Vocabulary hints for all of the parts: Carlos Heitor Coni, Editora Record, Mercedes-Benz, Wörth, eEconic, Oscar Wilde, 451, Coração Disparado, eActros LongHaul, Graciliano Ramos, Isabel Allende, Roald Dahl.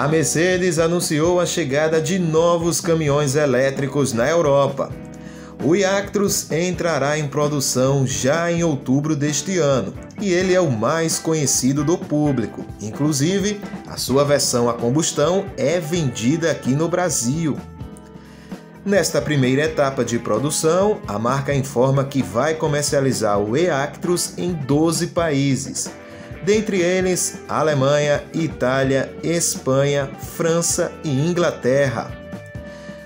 A Mercedes anunciou a chegada de novos caminhões elétricos na Europa. O eActros entrará em produção já em outubro deste ano e ele é o mais conhecido do público. Inclusive, a sua versão a combustão é vendida aqui no Brasil. Nesta primeira etapa de produção, a marca informa que vai comercializar o eActros em 12 países, dentre eles Alemanha, Itália, Espanha, França e Inglaterra.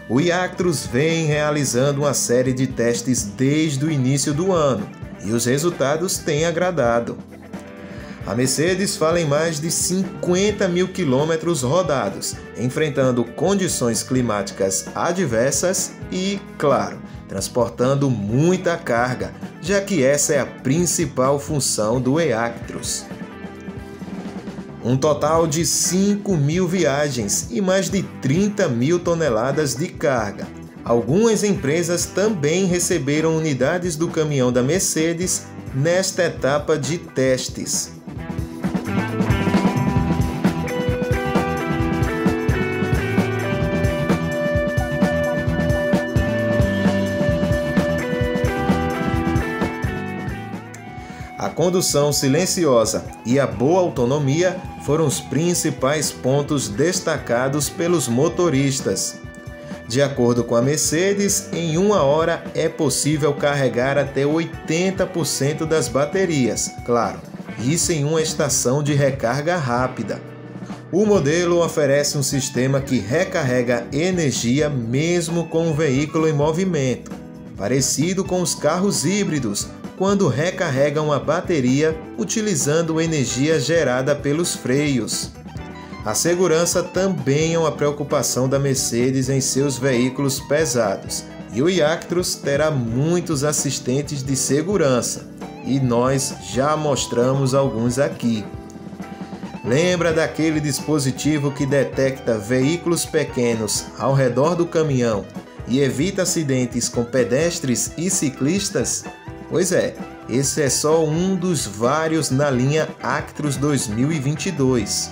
O eActros vem realizando uma série de testes desde o início do ano e os resultados têm agradado. A Mercedes fala em mais de 50 mil quilômetros rodados, enfrentando condições climáticas adversas e, claro, transportando muita carga, já que essa é a principal função do eActros. Um total de 5 mil viagens e mais de 30 mil toneladas de carga. Algumas empresas também receberam unidades do caminhão da Mercedes nesta etapa de testes. A condução silenciosa e a boa autonomia foram os principais pontos destacados pelos motoristas. De acordo com a Mercedes, em uma hora é possível carregar até 80% das baterias, claro, isso em uma estação de recarga rápida. O modelo oferece um sistema que recarrega energia mesmo com o veículo em movimento, parecido com os carros híbridos, quando recarregam a bateria utilizando energia gerada pelos freios. A segurança também é uma preocupação da Mercedes em seus veículos pesados, e o eActros terá muitos assistentes de segurança, e nós já mostramos alguns aqui. Lembra daquele dispositivo que detecta veículos pequenos ao redor do caminhão e evita acidentes com pedestres e ciclistas? Pois é, esse é só um dos vários na linha eActros 2022.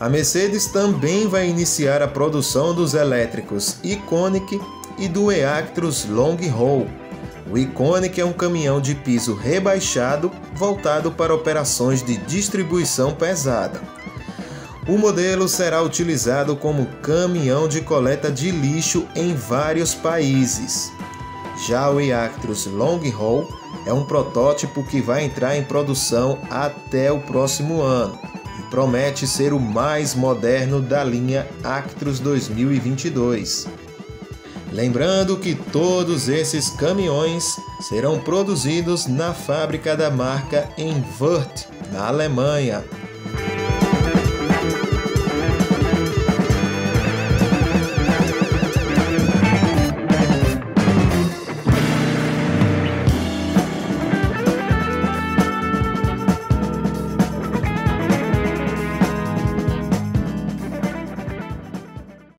A Mercedes também vai iniciar a produção dos elétricos eEconic e do eActros LongHaul. O eEconic é um caminhão de piso rebaixado voltado para operações de distribuição pesada. O modelo será utilizado como caminhão de coleta de lixo em vários países. Já o eActros LongHaul é um protótipo que vai entrar em produção até o próximo ano e promete ser o mais moderno da linha eActros 2022. Lembrando que todos esses caminhões serão produzidos na fábrica da marca em Wörth, na Alemanha.